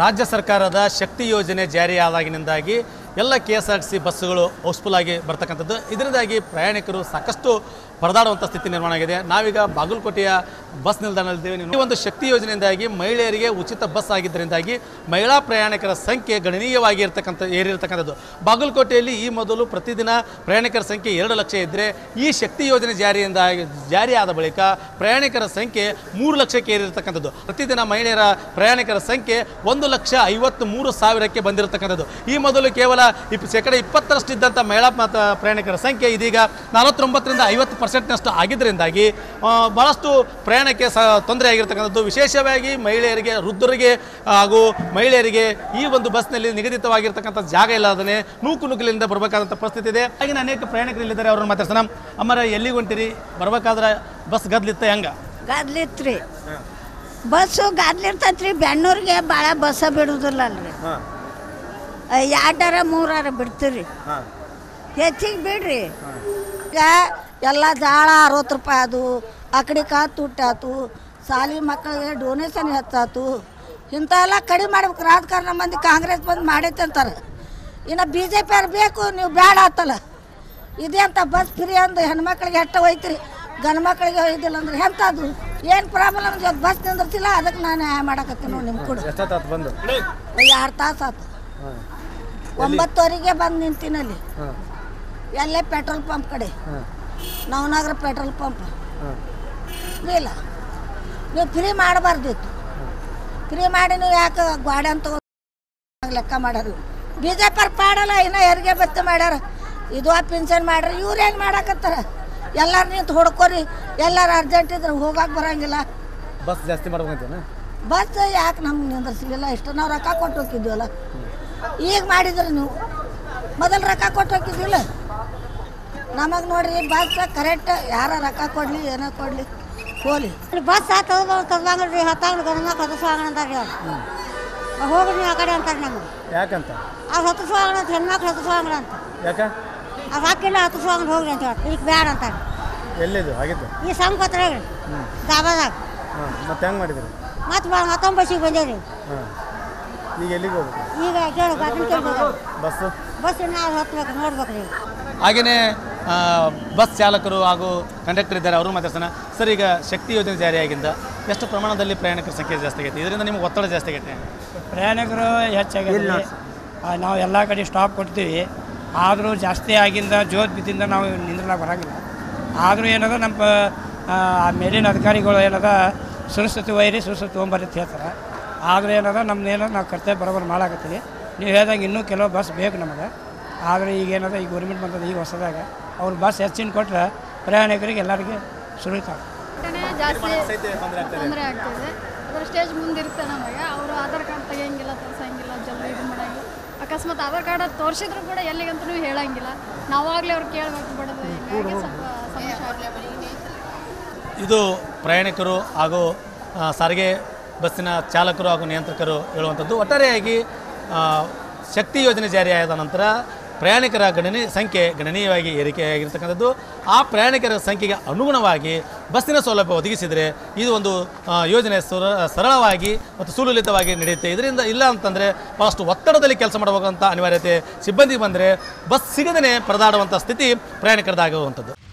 राज्य सरकारद शक्ति योजने जारी KSRTC बस्सुगळु हौस्फुल बरतक्कंतद्दु इदरिंदागि प्रयाणिकरु साकष्टु परदाडुवंत स्थिति निर्माण आगिदे। नावीग बागलकोटेय बस निल्दाणदल्लिद्देवे। नीवु ओंदु शक्ति योजनेयिंदागि महिಳೆಯರಿಗೆ ಉಚಿತ ಬಸ್ ಆಗಿದ್ದರಿಂದಾಗಿ ಮಹಿಳಾ ಪ್ರಯಾಣಿಕರ ಸಂಖ್ಯೆ ಗಣನೀಯವಾಗಿ ಏರಿರತಕ್ಕಂತದ್ದು। ಬಾಗಲಕೋಟೆಯಲ್ಲಿ ಈ ಮೊದಲು ಪ್ರತಿದಿನ ಪ್ರಯಾಣಿಕರ ಸಂಖ್ಯೆ 2 ಲಕ್ಷ ಇದ್ದರೆ ಈ ಶಕ್ತಿ ಯೋಜನೆ ಜಾರಿಯಾದ ಬಳಿಕ ಪ್ರಯಾಣಿಕರ ಸಂಖ್ಯೆ 3 ಲಕ್ಷಕ್ಕೆ ಏರಿರತಕ್ಕಂತದ್ದು। ಪ್ರತಿದಿನ ಮಹಿಳೆಯರ ಪ್ರಯಾಣಿಕರ ಸಂಖ್ಯೆ 1,53,000ಕ್ಕೆ ಬಂದಿರತಕ್ಕಂತದ್ದು। ಈ ಮೊದಲು ಕೇವಲ 20% ಇದ್ದಂತ ಮಹಿಳಾ ಪ್ರಯಾಣಿಕರ ಸಂಖ್ಯೆ ಇದೀಗ 49 ರಿಂದ 50% ನಷ್ಟು ಆಗಿದ್ದರಿಂದಾಗಿ ಬಹಳಷ್ಟು ಪ್ರಯಾಣಕ್ಕೆ ತೊಂದರೆ ಆಗಿರತಕ್ಕಂತದ್ದು। ವಿಶೇಷವಾಗಿ ಮಹಿಳೆಯರಿಗೆ ವೃದ್ಧರಿಗೆ ಹಾಗೂ ಮಹಿಳೆಯರಿಗೆ ಈ ಒಂದು ಬಸ್ ನಲ್ಲಿ ನಿಗದಿತವಾಗಿರತಕ್ಕಂತ ಜಾಗ ಇಲ್ಲದನೆ ನೂಕುನುಗ್ಗಲಿನಿಂದ ಬರಬೇಕಾದಂತ ಪರಿಸ್ಥಿತಿ ಇದೆ। ಹಾಗೆ ಅನೇಕ ಪ್ರಯಾಣಿಕರು ಇಲ್ಲಿದ್ದಾರೆ, ಅವರನ್ನು ಮಾತಾಡ್ಸೋಣ। ಅಮ್ಮರ, ಎಲ್ಲಿಗೆ ಹೊಂಟಿರಿ? ಬರಬೇಕಾದ್ರೆ ಬಸ್ ಗದ್ಲಿತ್ತ? ಹೆಂಗ ಗದ್ಲಿತ್ರಿ? ಬಸ್ಸು ಗದ್ಲಿರ್ತೈತ್ರಿ, ಬೆನ್ನೂರಿಗೆ ಭಾಳ ಬಸ್ಸ ಬಿಡುವುದಿಲ್ಲ ಅಲ್ರಿ, ಎರಡಾರ ಮೂರಾರ ಬಿಡ್ತೀರಿ, ಹೆಚ್ಚಿಗೆ ಬಿಡ್ರಿ। ಎಲ್ಲ ಜಾಳ 60 ರೂಪಾಯಿ ಅದು, ಅಕಡಿ ಕಾತು ತುಟ್ಟಾತು, ಸಾಲಿ ಮಕ್ಕಳಿಗೆ ಡೊನೇಷನ್ ಹೆಚ್ಚಾತು, ಇಂಥ ಎಲ್ಲ ಕಡಿಮೆ ಮಾಡ್ಬೇಕು। ರಾಜಕಾರಣ ಮಂದಿ ಕಾಂಗ್ರೆಸ್ ಬಂದು ಮಾಡೈತೆ ಅಂತಾರೆ, ಇನ್ನು ಬಿ ಜೆ ಪಿ ಅವ್ರು ಬೇಕು, ನೀವು ಬೇಡ ಆತಲ್ಲ ಇದೇ ಅಂತ ಬಸ್ ಫ್ರೀ ಅಂದ್ರೆ ಹೆಣ್ಮಕ್ಳಿಗೆ ಹೆಟ್ಟ ಹೋಯ್ತಿರಿ, ಗಂಡು ಮಕ್ಕಳಿಗೆ ಹೋಯ್ತಿಲ್ಲ ಅಂದ್ರೆ ಎಂಥದ್ದು ಏನು ಪ್ರಾಬ್ಲಮ್ ಅಂದ್ರೆ ಬಸ್ ನಿಂದಿರ್ತಿಲ್ಲ, ಅದಕ್ಕೆ ನಾನು ನ್ಯಾಯ ಮಾಡಕತ್ತೀನಿ ನೋಡಿ ನಿಮ್ಮ ಕೂಡ। 2 ತಾಸು ಆತು, 9:00ವರೆಗೆ ಬಂದು ನಿಂತಿನಲ್ಲಿ, ಎಲ್ಲೇ ಪೆಟ್ರೋಲ್ ಪಂಪ್ ಕಡೆ, ನವನಗರ ಪೆಟ್ರೋಲ್ ಪಂಪ್ ಇಲ್ಲ, ನೀವು ಫ್ರೀ ಮಾಡಬಾರ್ದಿತ್ತು, ಫ್ರೀ ಮಾಡಿ ನೀವು ಯಾಕೆ ಗಾಡಿ ಅಂತ ಲೆಕ್ಕ ಮಾಡೋದು? ಬಿ ಜೆ ಪಿ ಪಾಡಲ್ಲ, ಇನ್ನು ಹೆರಿಗೆ ಬತ್ತೆ ಮಾಡ್ಯಾರ, ಇದು ಪಿಂಚನ್ ಮಾಡ್ರಿ, ಇವ್ರು ಏನು ಮಾಡಾಕತ್ತಾರ? ಎಲ್ಲರೂ ನಿಂತು ಹೊಡ್ಕೋರಿ, ಎಲ್ಲರೂ ಅರ್ಜೆಂಟ್ ಇದ್ರೆ ಹೋಗಕ್ಕೆ ಬರೋಂಗಿಲ್ಲ, ಬಸ್ ಜಾಸ್ತಿ ಮಾಡ್ಬೇಕಂತ ಬಸ್ ಯಾಕೆ ನಮ್ಗೆ ನಿಂದಿರ್ಸಲಿಲ್ಲ? ಇಷ್ಟು ನಾವು ರೊಕ್ಕ ಕೊಟ್ಟು ಹೋಗಿದ್ವಲ್ಲ, ಈಗ ಮಾಡಿದ್ರಿ ನೀವು, ಮೊದಲು ರೊಕ್ಕ ಕೊಟ್ಟು ಹೋಗಿದ್ವಿಲ್ಲ ನಮಗೆ ನೋಡಿರಿ ಬಸ್ ಕರೆಕ್ಟ್, ಯಾರ ರೊಕ್ಕ ಕೊಡಲಿ ಏನೋ ಕೊಡಲಿ ಹೋಲಿ ಬಸ್ ಆ ತಗೊಂಡ್ರಿ, ಹತ್ತಾಂಗ್ ಗಂಡ ಹೊತ್ತಿಸೋಣ ಅಂತಾರೀ, ಅವ್ರು ಹೋಗ್ರಿ ಆ ಕಡೆ ಅಂತಾರೆ ನಮ್ಗೆ, ಯಾಕಂತ ಅವ್ರು ಹೊತ್ತಿಸೋಣ ಅಂತ, ಹೆಣ್ಮಕ್ಳು ಹೊತ್ತಿಸೋಣ ಅಂತ, ಯಾಕ ಅವ್ರು ಹಾಕಿಲ್ಲ ಹೊತ್ತಿಸೋಣ ಹೋಗ್ರಿ ಅಂತ ಹೇಳ್ತಾರೆ, ಈಗ ಬೇಡ ಅಂತಾರೆ, ಎಲ್ಲಿದು ಆಗಿದ್ದು ಈ ಸಂಕೋತ್ರ ದಾಬಾದಾಗ ಮತ್ತೆ ಹೆಂಗೆ ಮಾಡಿದ್ರು? ಮತ್ತೆ 19 ಬಸ್ಸಿಗೆ ಬಂದೇವ್ರಿ ಈಗ, ಎಲ್ಲಿಗೆ ಹೋಗ್ಬೇಕು ಈಗ? ಕೇಳಿ ಬಸ್ಸು ಬಸ್ಸು ನಾವು ಹತ್ಬೇಕು ನೋಡ್ಬೇಕು ರೀ। ಹಾಗೆಯೇ ಬಸ್ ಚಾಲಕರು ಹಾಗೂ ಕಂಡಕ್ಟರ್ ಇದ್ದಾರೆ, ಅವರು ಮಾತಾಡ್ಸೋಣ ಸರ್। ಈಗ ಶಕ್ತಿ ಯೋಜನೆ ಜಾರಿಯಾಗಿಂದ ಎಷ್ಟು ಪ್ರಮಾಣದಲ್ಲಿ ಪ್ರಯಾಣಿಕರ ಸಂಖ್ಯೆ ಜಾಸ್ತಿ ಆಗೈತೆ? ಇದರಿಂದ ನಿಮ್ಗೆ ಒತ್ತಡ ಜಾಸ್ತಿ ಆಗೈತೆ? ಪ್ರಯಾಣಿಕರು ಹೆಚ್ಚಾಗಿಲ್ಲ, ನಾವು ಎಲ್ಲ ಕಡೆ ಸ್ಟಾಪ್ ಕೊಡ್ತೀವಿ, ಆದರೂ ಜಾಸ್ತಿ ಆಗಿಂದ ಜೋತ್ ಬಿದ್ದಿಂದ ನಾವು ನಿಂದ್ರಲಾಗ ಬರೋಂಗಿಲ್ಲ, ಆದರೂ ಏನದ ನಮ್ಮ ಮೇಲಿನ ಅಧಿಕಾರಿಗಳು ಏನದ ಸುರಸ್ತಿ ವೈರಿ ಸುರಸ್ತಿ ತೊಗೊಂಬರಿ ಅಂತ ಹೇಳ್ತಾರೆ, ಆದರೆ ಏನದ ನಮ್ದೇನೋ ನಾವು ಕರ್ತವ್ಯ ಬರೋಬ್ಬರು ಮಾಡಾಕತ್ತೀವಿ, ನೀವು ಹೇಳ್ದಂಗೆ ಇನ್ನೂ ಕೆಲವು ಬಸ್ ಬೇಕು ನಮಗೆ, ಆದರೆ ಈಗೇನದ ಈ ಗೌರ್ಮೆಂಟ್ ಬಂದದ ಈಗ ಹೊಸದಾಗ, ಅವ್ರು ಬಸ್ ಹೆಚ್ಚಿನ ಕೊಟ್ಟರೆ ಪ್ರಯಾಣಿಕರಿಗೆ ಎಲ್ಲರಿಗೆ ಸುರಿತಾವೆ, ತೊಂದರೆ ಆಗ್ತದೆ, ಅದರ ಸ್ಟೇಜ್ ಮುಂದಿರುತ್ತೆ ನಮಗೆ, ಅವರು ಆಧಾರ್ ಕಾರ್ಡ್ ತೆಗಿಯಂಗಿಲ್ಲ, ತೋರಿಸಂಗಿಲ್ಲ, ಜಲ್ದಿ ಇದು ಮಾಡೋಂಗಿಲ್ಲ, ಅಕಸ್ಮಾತ್ ಆಧಾರ್ ಕಾರ್ಡ್ ತೋರಿಸಿದ್ರು ಕೂಡ ಎಲ್ಲಿಗಂತೂ ಹೇಳಂಗಿಲ್ಲ, ನಾವಾಗಲೇ ಅವ್ರು ಕೇಳಬೇಕು ಬಿಡೋದು, ಹೀಗಾಗಿ ಸ್ವಲ್ಪ ಸಮಸ್ಯೆ ಆಗಲಿ। ಇದು ಪ್ರಯಾಣಿಕರು ಹಾಗೂ ಸಾರಿಗೆ ಬಸ್ಸಿನ ಚಾಲಕರು ಹಾಗೂ ನಿಯಂತ್ರಕರು ಹೇಳುವಂಥದ್ದು। ಒಟ್ಟಾರೆಯಾಗಿ ಶಕ್ತಿ ಯೋಜನೆ ಜಾರಿಯಾದ ನಂತರ ಪ್ರಯಾಣಿಕರ ಸಂಖ್ಯೆ ಗಣನೀಯವಾಗಿ ಏರಿಕೆಯಾಗಿರ್ತಕ್ಕಂಥದ್ದು। ಆ ಪ್ರಯಾಣಿಕರ ಸಂಖ್ಯೆಗೆ ಅನುಗುಣವಾಗಿ ಬಸ್ಸಿನ ಸೌಲಭ್ಯ ಒದಗಿಸಿದರೆ ಇದು ಒಂದು ಯೋಜನೆ ಸರಳವಾಗಿ ಮತ್ತು ಸುಲಲಿತವಾಗಿ ನಡೆಯುತ್ತೆ। ಇದರಿಂದ ಇಲ್ಲ ಅಂತಂದರೆ ಭಾಳಷ್ಟು ಒತ್ತಡದಲ್ಲಿ ಕೆಲಸ ಮಾಡಬೇಕಂತ ಅನಿವಾರ್ಯತೆ ಸಿಬ್ಬಂದಿ ಬಂದರೆ ಬಸ್ ಸಿಗದೇ ಪರದಾಡುವಂಥ ಸ್ಥಿತಿ ಪ್ರಯಾಣಿಕರದಾಗುವಂಥದ್ದು।